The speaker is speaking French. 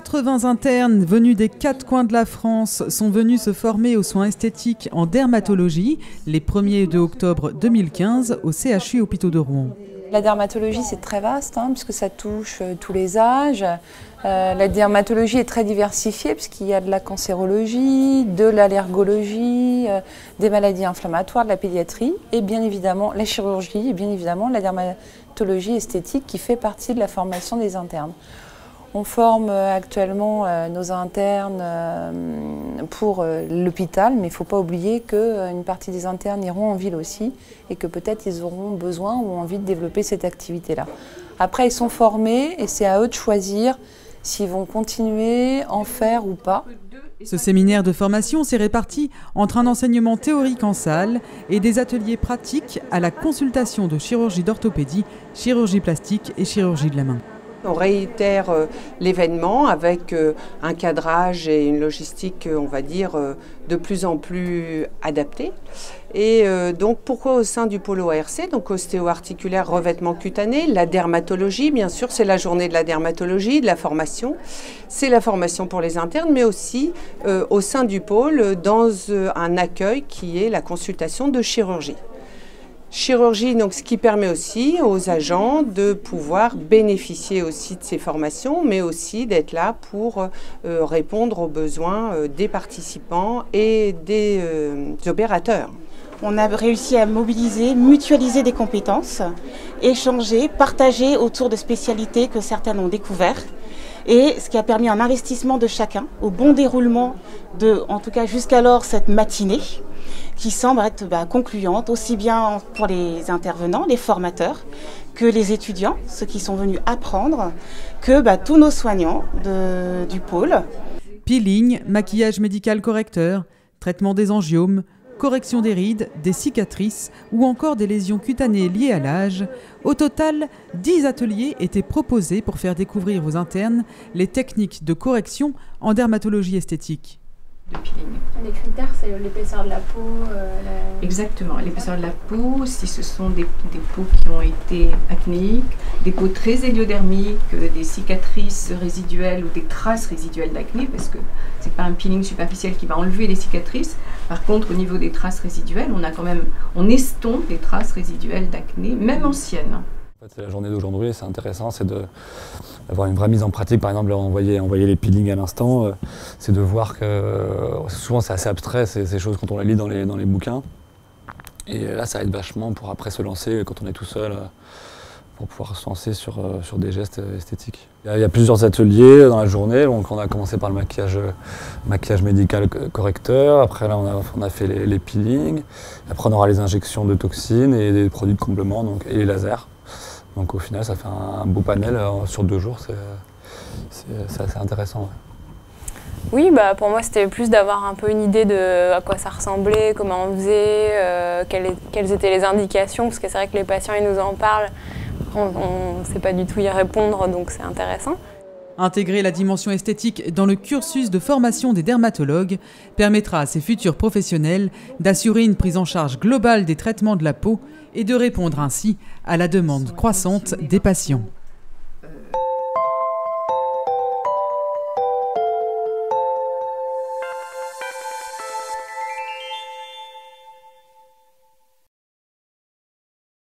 180 internes venus des 4 coins de la France sont venus se former aux soins esthétiques en dermatologie les 1er et 2 octobre 2015 au CHU Hôpitaux de Rouen. La dermatologie, c'est très vaste, puisque ça touche tous les âges. La dermatologie est très diversifiée, puisqu'il y a de la cancérologie, de l'allergologie, des maladies inflammatoires, de la pédiatrie, et bien évidemment la chirurgie, et bien évidemment la dermatologie esthétique qui fait partie de la formation des internes. On forme actuellement nos internes pour l'hôpital, mais il ne faut pas oublier qu'une partie des internes iront en ville aussi et que peut-être ils auront besoin ou envie de développer cette activité-là. Après, ils sont formés et c'est à eux de choisir s'ils vont continuer, en faire ou pas. Ce séminaire de formation s'est réparti entre un enseignement théorique en salle et des ateliers pratiques à la consultation de chirurgie d'orthopédie, chirurgie plastique et chirurgie de la main. On réitère l'événement avec un cadrage et une logistique, on va dire, de plus en plus adaptée. Et donc pourquoi au sein du pôle OARC, donc ostéo-articulaire, revêtement cutané, la dermatologie, bien sûr, c'est la journée de la dermatologie, de la formation. C'est la formation pour les internes, mais aussi au sein du pôle, dans un accueil qui est la consultation de chirurgie. Chirurgie, donc, ce qui permet aussi aux agents de pouvoir bénéficier aussi de ces formations, mais aussi d'être là pour répondre aux besoins des participants et des opérateurs. On a réussi à mobiliser, mutualiser des compétences, échanger, partager autour de spécialités que certains ont découvertes. Et ce qui a permis un investissement de chacun au bon déroulement de, en tout cas jusqu'alors, cette matinée qui semble être concluante aussi bien pour les intervenants, les formateurs, que les étudiants, ceux qui sont venus apprendre, que tous nos soignants du pôle. Peeling, maquillage médical correcteur, traitement des angiomes, correction des rides, des cicatrices ou encore des lésions cutanées liées à l'âge. Au total, 10 ateliers étaient proposés pour faire découvrir aux internes les techniques de correction en dermatologie esthétique. Les critères, c'est l'épaisseur de la peau. Exactement, l'épaisseur de la peau, si ce sont des peaux qui ont été acnéiques, des peaux très héliodermiques, des cicatrices résiduelles ou des traces résiduelles d'acné, parce que ce n'est pas un peeling superficiel qui va enlever les cicatrices. Par contre, au niveau des traces résiduelles, on estompe les traces résiduelles d'acné, même anciennes. En fait, la journée d'aujourd'hui, c'est intéressant, c'est d'avoir une vraie mise en pratique. Par exemple, là, on voyait les peelings à l'instant, c'est de voir que souvent c'est assez abstrait, ces choses quand on les lit dans les bouquins. Et là, ça aide vachement pour après se lancer quand on est tout seul, pour pouvoir se lancer sur des gestes esthétiques. Il y a plusieurs ateliers dans la journée, donc on a commencé par le maquillage médical correcteur, après là on a fait les peelings, après on aura les injections de toxines et des produits de complément et les lasers. Donc au final, ça fait un beau panel sur 2 jours, c'est assez intéressant. Ouais. Oui, pour moi, c'était plus d'avoir un peu une idée de à quoi ça ressemblait, comment on faisait, quelles étaient les indications, parce que c'est vrai que les patients, ils nous en parlent, on ne sait pas du tout y répondre, donc c'est intéressant. Intégrer la dimension esthétique dans le cursus de formation des dermatologues permettra à ces futurs professionnels d'assurer une prise en charge globale des traitements de la peau et de répondre ainsi à la demande croissante des patients.